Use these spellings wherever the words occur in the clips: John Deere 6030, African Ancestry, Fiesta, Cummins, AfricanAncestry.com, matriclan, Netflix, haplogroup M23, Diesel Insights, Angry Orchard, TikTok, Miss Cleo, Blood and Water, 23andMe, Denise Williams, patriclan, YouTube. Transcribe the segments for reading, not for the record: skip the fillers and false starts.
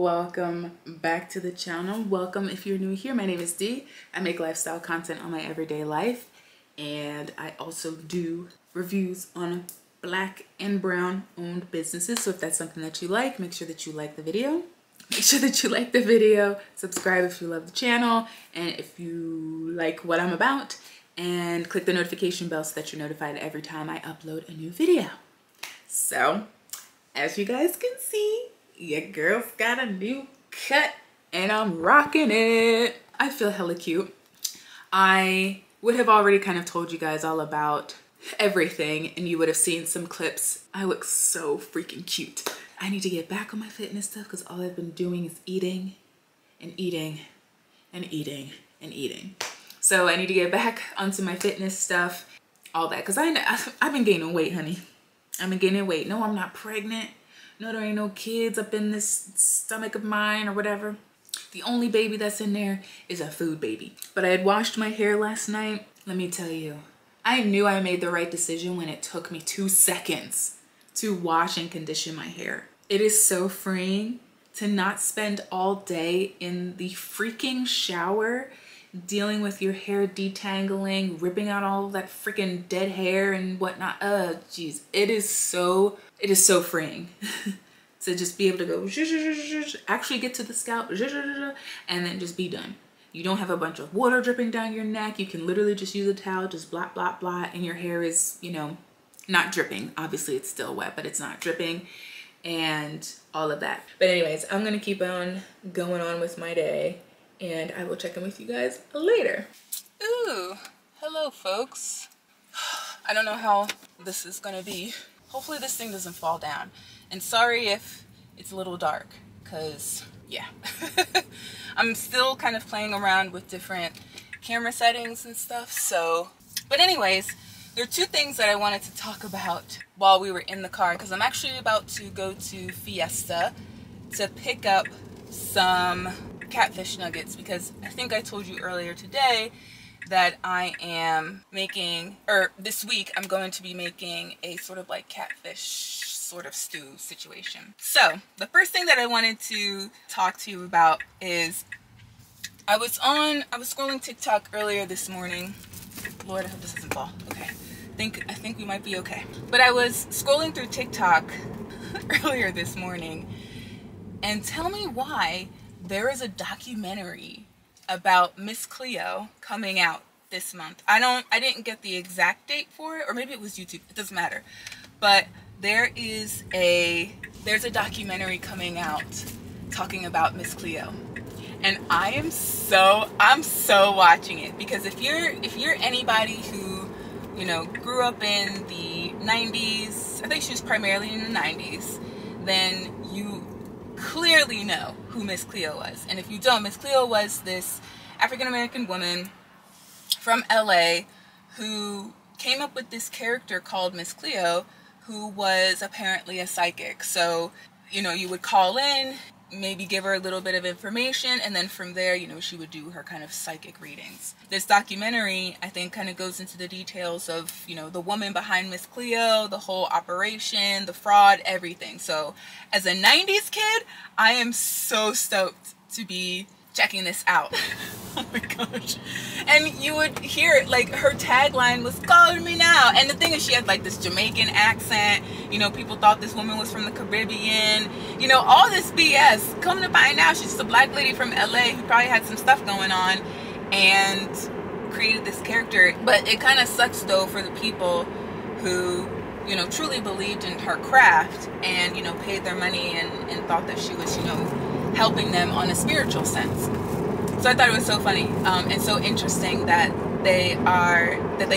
Welcome back to the channel. Welcome if you're new here. My name is Dee. I make lifestyle content on my everyday life, and I also do reviews on black and brown owned businesses. So if that's something that you like, make sure that you like the video. Subscribe if you love the channel and if you like what I'm about, and click the notification bell so that you're notified every time I upload a new video. So as you guys can see, your girl's got a new cut and I'm rocking it. I feel hella cute. I would have already kind of told you guys all about everything and you would have seen some clips. I look so freaking cute. I need to get back on my fitness stuff because all I've been doing is eating and eating and eating and eating. So I need to get back onto my fitness stuff, all that, because I've been gaining weight, honey. I've been gaining weight. No, I'm not pregnant. No, there ain't no kids up in this stomach of mine or whatever. The only baby that's in there is a food baby. But I had washed my hair last night. Let me tell you, I knew I made the right decision when it took me 2 seconds to wash and condition my hair. It is so freeing to not spend all day in the freaking shower dealing with your hair detangling, ripping out all that freaking dead hair and whatnot. Jeez, it is so freeing to just be able to go actually get to the scalp and then just be done. You don't have a bunch of water dripping down your neck. You can literally just use a towel, just blot, blot, blot, and your hair is, you know, not dripping. Obviously it's still wet, but it's not dripping and all of that. But anyways, I'm gonna keep on going on with my day and I will check in with you guys later. Ooh, hello folks. I don't know how this is gonna be. Hopefully this thing doesn't fall down. And sorry if it's a little dark, cause yeah. I'm still kind of playing around with different camera settings and stuff, so. But anyways, there are 2 things that I wanted to talk about while we were in the car, cause I'm actually about to go to Fiesta to pick up some catfish nuggets, because I think I told you earlier today that I am making, or this week I'm going to be making a sort of like catfish sort of stew situation. So the first thing that I wanted to talk to you about is I was scrolling TikTok earlier this morning. Lord, I hope this doesn't fall. Okay. I think we might be okay. But I was scrolling through TikTok earlier this morning, and tell me why there is a documentary about Miss Cleo coming out this month. I didn't get the exact date for it, or maybe it was YouTube, it doesn't matter. But there's a documentary coming out talking about Miss Cleo. And I'm so watching it, because if you're anybody who, you know, grew up in the 90s, I think she was primarily in the 90s, then you clearly know who Miss Cleo was. And if you don't, Miss Cleo was this African-American woman from LA who came up with this character called Miss Cleo, who was apparently a psychic. So, you know, you would call in, maybe give her a little bit of information, and then from there, you know, she would do her kind of psychic readings. This documentary, I think, kind of goes into the details of, you know, the woman behind Miss Cleo, the whole operation, the fraud, everything. So as a 90s kid, I am so stoked to be checking this out. Oh my gosh. And you would hear it, like, her tagline was, "Call me now." And the thing is, she had like this Jamaican accent. You know, people thought this woman was from the Caribbean. You know, all this BS. Come to find out, she's just a black lady from LA who probably had some stuff going on and created this character. But it kind of sucks though for the people who, you know, truly believed in her craft and, you know, paid their money and thought that she was, you know, helping them on a spiritual sense. So I thought it was so funny and so interesting that they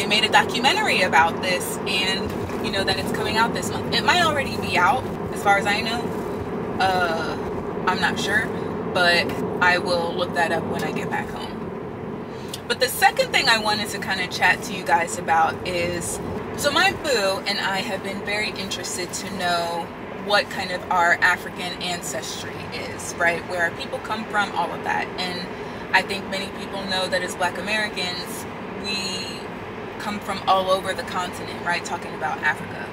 made a documentary about this, and you know that it's coming out this month. It might already be out, as far as I know. I'm not sure, but I will look that up when I get back home. But the second thing I wanted to kind of chat to you guys about is, so my boo and I have been very interested to know what kind of our African ancestry is, right? Where our people come from, all of that. And I think many people know that as Black Americans, we come from all over the continent, right? Talking about Africa.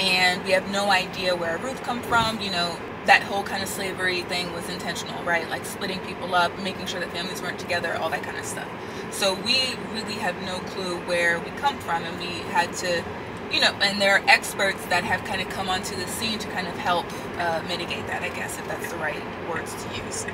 And we have no idea where our roots come from. You know, that whole kind of slavery thing was intentional, right? Like splitting people up, making sure that families weren't together, all that kind of stuff. So we really have no clue where we come from, and we had to, you know, and there are experts that have kind of come onto the scene to kind of help mitigate that, I guess, if that's the right words to use.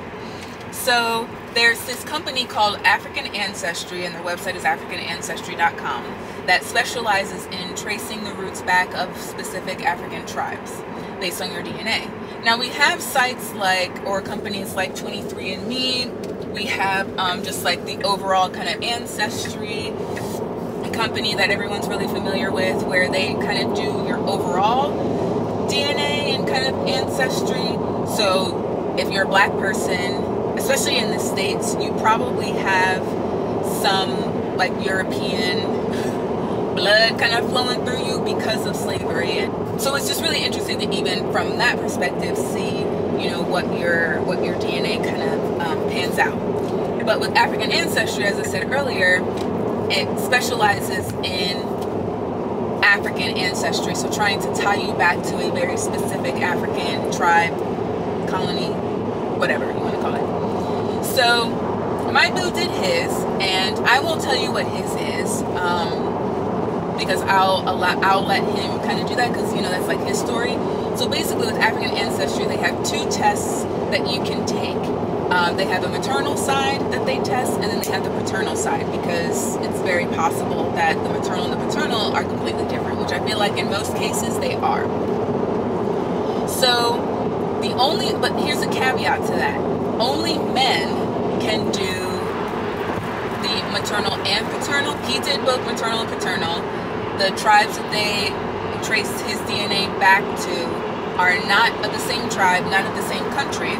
So there's this company called African Ancestry, and their website is AfricanAncestry.com, that specializes in tracing the roots back of specific African tribes based on your DNA. Now we have sites like, or companies like 23andMe, we have just like the overall kind of ancestry company that everyone's really familiar with, where they kind of do your overall DNA and kind of ancestry. So if you're a black person, especially in the States, you probably have some like European blood kind of flowing through you because of slavery. And so it's just really interesting to even from that perspective see, you know, what your DNA kind of pans out. But with African Ancestry, as I said earlier, it specializes in African ancestry, so trying to tie you back to a very specific African tribe, colony, whatever you want to call it. So my boo did his, and I won't tell you what his is because I'll let him kind of do that, because, you know, that's like his story. So basically with African Ancestry, they have two tests that you can take. They have a maternal side that they test, and then they have the paternal side, because it's very possible that the maternal and the paternal are completely different, which I feel like in most cases they are. So but here's a caveat to that. Only men can do the maternal and paternal. He did both maternal and paternal. The tribes that they traced his DNA back to are not of the same tribe, not of the same country,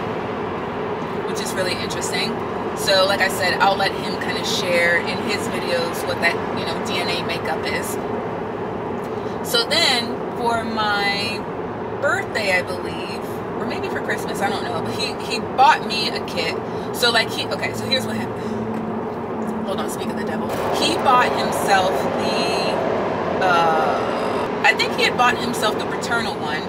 which is really interesting. So like I said, I'll let him kind of share in his videos what that, you know, DNA makeup is. So then for my birthday, I believe, or maybe for Christmas, I don't know, but he bought me a kit. So like okay, so here's what happened. Hold on, speak of the devil. He bought himself the, I think he had bought himself the paternal one.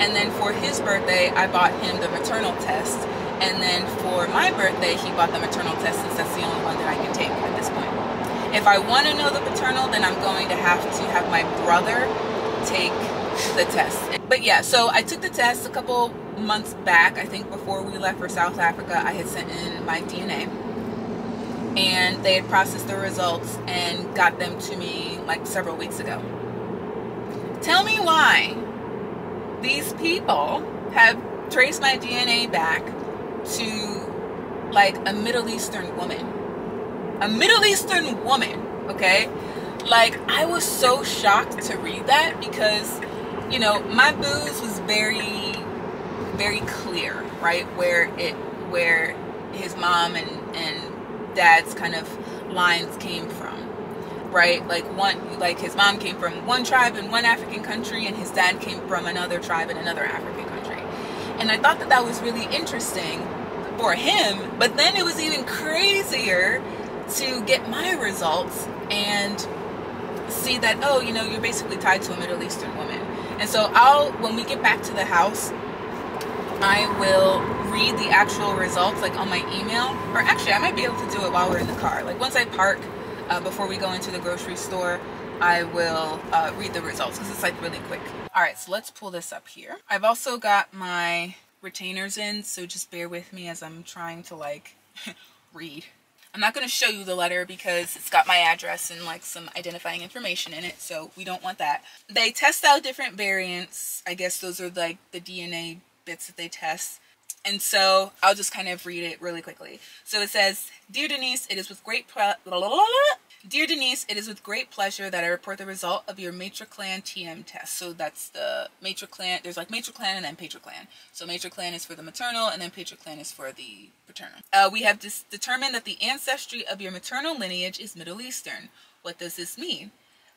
And then for his birthday, I bought him the maternal test. And then for my birthday, he bought the maternal test, since that's the only one that I can take at this point. If I want to know the paternal, then I'm going to have my brother take the test. But yeah, so I took the test a couple months back. I think before we left for South Africa, I had sent in my DNA, and they had processed the results and got them to me like several weeks ago. Tell me why these people have traced my DNA back to like a Middle Eastern woman. A Middle Eastern woman, okay? Like, I was so shocked to read that, because, you know, my boo's was very, very clear, right? Where his mom and dad's kind of lines came from, right? Like his mom came from one tribe in one African country, and his dad came from another tribe in another African country. And I thought that that was really interesting for him. But then it was even crazier to get my results and see that, oh, you know, you're basically tied to a Middle Eastern woman. And so when we get back to the house, I will read the actual results like on my email, or actually I might be able to do it while we're in the car. Like once I park, before we go into the grocery store, I will read the results, because it's like really quick. All right, so let's pull this up here. I've also got my retainers in, so just bear with me as I'm trying to like read. I'm not going to show you the letter because it's got my address and like some identifying information in it, so we don't want that. They test out different variants. I guess those are like the DNA bits that they test. And so I'll just kind of read it really quickly. So it says, "Dear Denise, it is with great pleasure that I report the result of your matriclan TM test." So that's the matriclan. There's like matriclan and then patriclan. So matriclan is for the maternal, and then patriclan is for the paternal. "We have determined that the ancestry of your maternal lineage is Middle Eastern. What does this mean?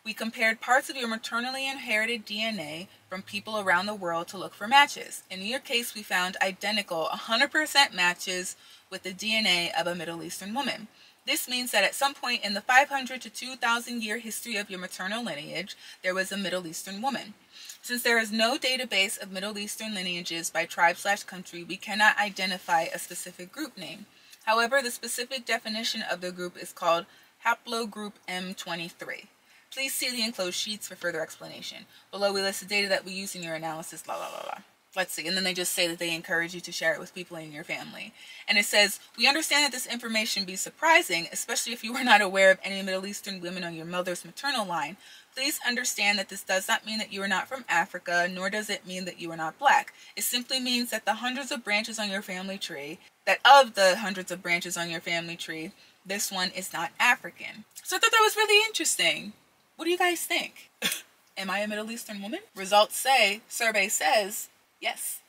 We compared parts of your maternally inherited DNA from people around the world to look for matches. In your case, we found identical 100% matches with the DNA of a Middle Eastern woman. This means that at some point in the 500 to 2,000 year history of your maternal lineage, there was a Middle Eastern woman. Since there is no database of Middle Eastern lineages by tribe/country, we cannot identify a specific group name. However, the specific definition of the group is called haplogroup M23. Please see the enclosed sheets for further explanation. Below we list the data that we use in your analysis, Let's see, and then they just say that they encourage you to share it with people in your family. And it says, we understand that this information be surprising, especially if you are not aware of any Middle Eastern women on your mother's maternal line. Please understand that this does not mean that you are not from Africa, nor does it mean that you are not black. It simply means that of the hundreds of branches on your family tree, this one is not African. So I thought that was really interesting. What do you guys think? Am I a Middle Eastern woman? Results say, survey says, yes.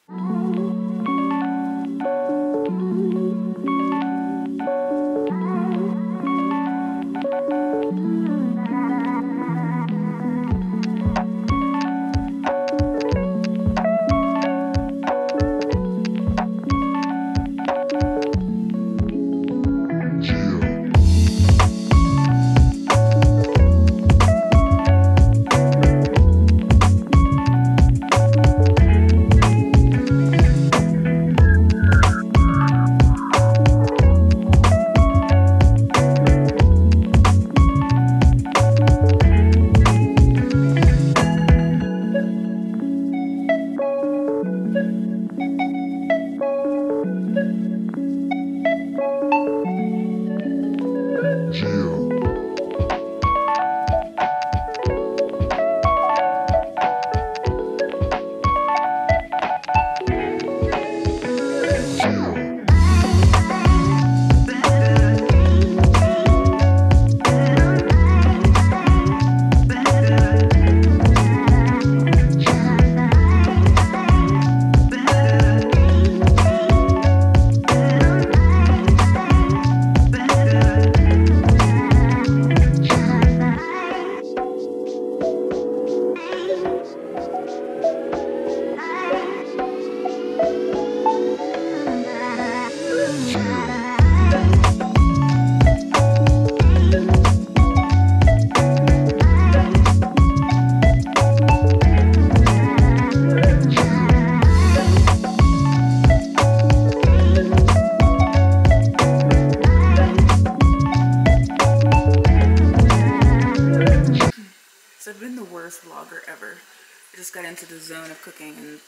Got into the zone of cooking and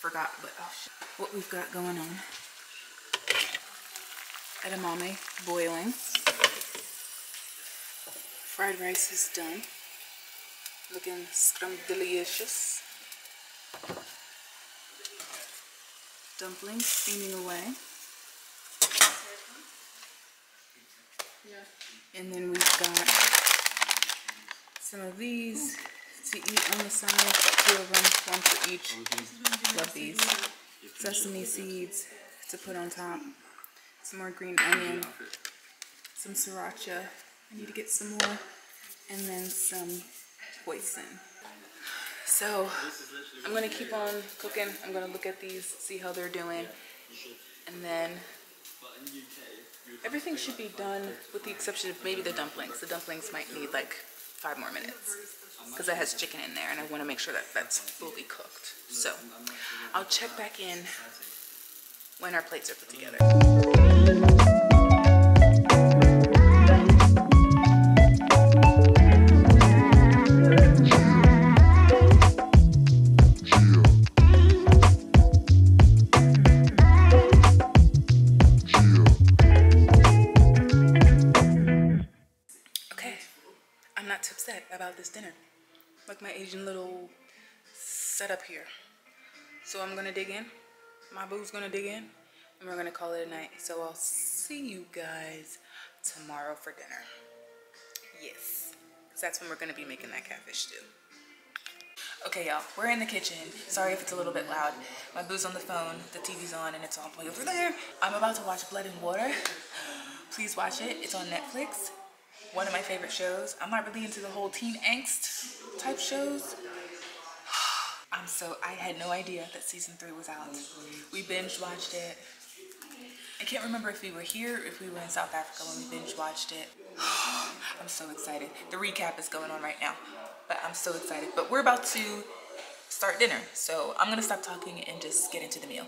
forgot what we've got going on. Edamame boiling. Fried rice is done. Looking scrum-delicious. Dumplings steaming away. Yeah. And then we've got some of these to eat on the side, two of them, one for each. Love these. Sesame seeds to put on top. Some more green onion. Some sriracha. I need to get some more. And then some hoisin. So I'm going to keep on cooking. I'm going to look at these, see how they're doing. And then everything should be done with the exception of maybe the dumplings. The dumplings might need like 5 more minutes, because it has chicken in there and I want to make sure that that's fully cooked. So I'll check back in when our plates are put together. Up here, so I'm gonna dig in, my boo's gonna dig in, and we're gonna call it a night. So I'll see you guys tomorrow for dinner. Yes, because that's when we're gonna be making that catfish stew. Okay, y'all, we're in the kitchen. Sorry if it's a little bit loud. My boo's on the phone, the TV's on, and it's on play over there. I'm about to watch Blood and Water. Please watch it. It's on Netflix. One of my favorite shows. I'm not really into the whole teen angst type shows. I had no idea that season 3 was out. We binge watched it. I can't remember if we were here, if we were in South Africa when we binge watched it. I'm so excited. The recap is going on right now, but I'm so excited. But we're about to start dinner. So I'm gonna stop talking and just get into the meal.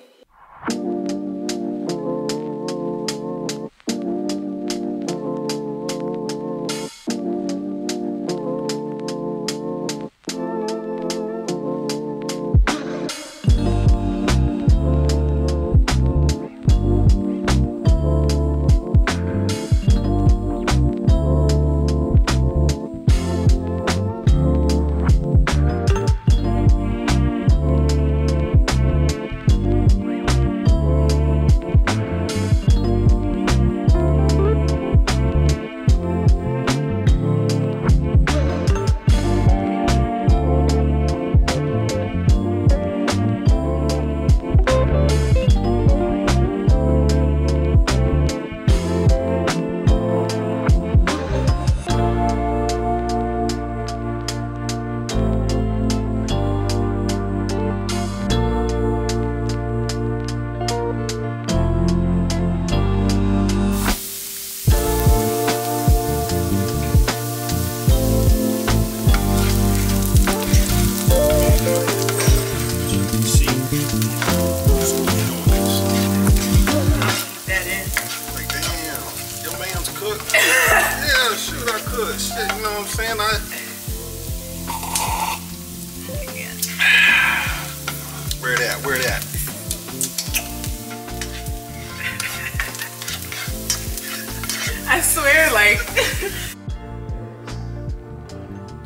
I swear, like.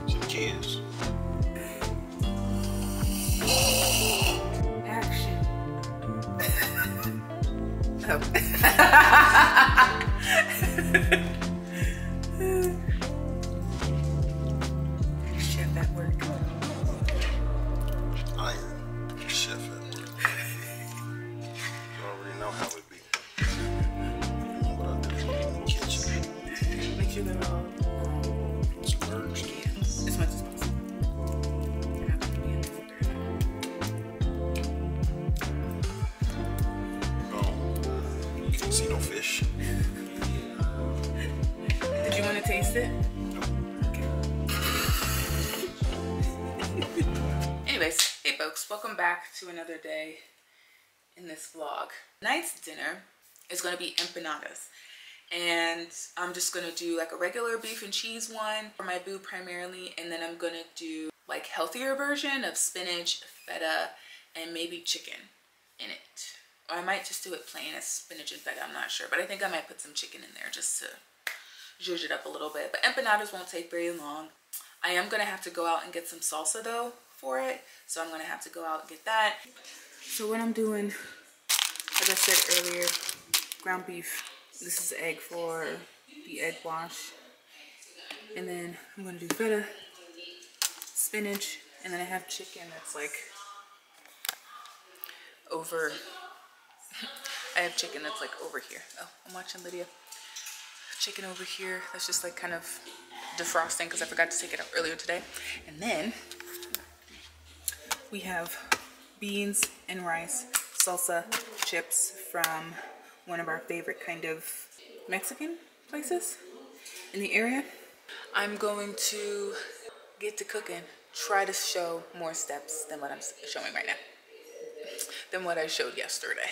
Some kids. Action. Chef at work. I am chef at work. You already know how it be. Welcome back to another day in this vlog. Tonight's dinner is going to be empanadas, and I'm just going to do like a regular beef and cheese one for my boo primarily, and then I'm going to do like healthier version of spinach, feta, and maybe chicken in it. Or I might just do it plain as spinach and feta, I'm not sure, but I think I might put some chicken in there just to zhuzh it up a little bit. But empanadas won't take very long. I am going to have to go out and get some salsa though for it, so I'm gonna have to go out and get that. So what I'm doing, like I said earlier, ground beef. This is egg for the egg wash, and then I'm gonna do feta, spinach, and then I have chicken that's like over. I have chicken that's like over here. Oh, I'm watching Lydia. Chicken over here that's just like kind of defrosting because I forgot to take it out earlier today. And then we have beans and rice, salsa, chips from one of our favorite kind of Mexican places in the area. I'm going to get to cooking, try to show more steps than what I'm showing right now, than what I showed yesterday.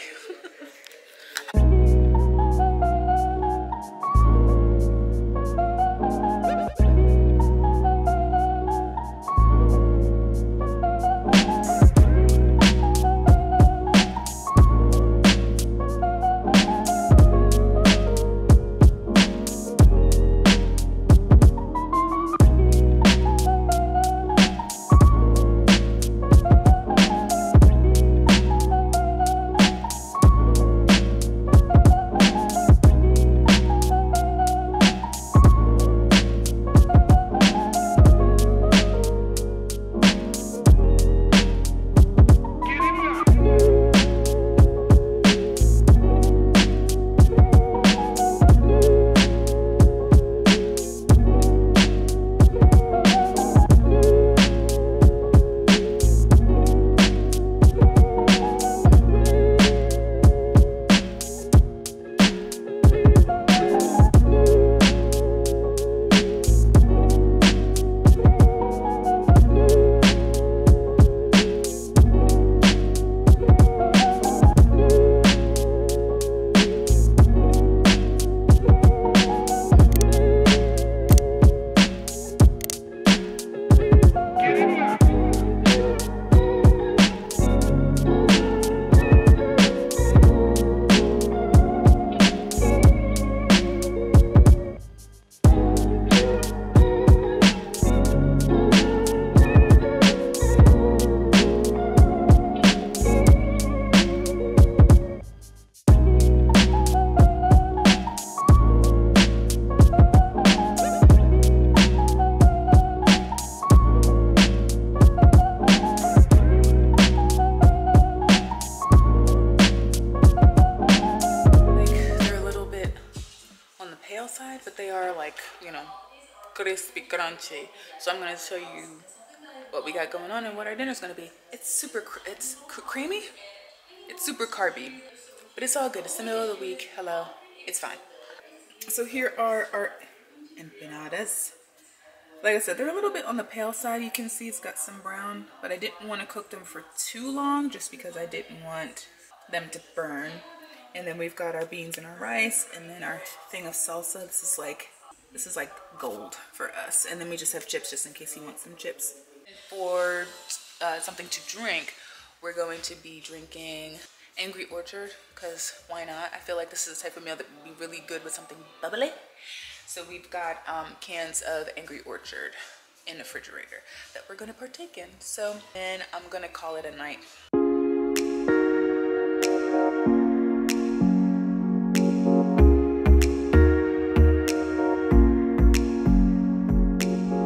outside, but they are like, you know, crispy, crunchy. So I'm going to show you what we got going on and what our dinner's going to be. It's super, it's creamy. It's super carby, but it's all good. It's the middle of the week. Hello. It's fine. So here are our empanadas. Like I said, they're a little bit on the pale side. You can see it's got some brown, but I didn't want to cook them for too long just because I didn't want them to burn. And then we've got our beans and our rice, and then our thing of salsa. This is like gold for us. And then we just have chips, just in case you want some chips. For something to drink, we're going to be drinking Angry Orchard, because why not? I feel like this is the type of meal that would be really good with something bubbly. So we've got cans of Angry Orchard in the refrigerator that we're going to partake in. So then I'm going to call it a night.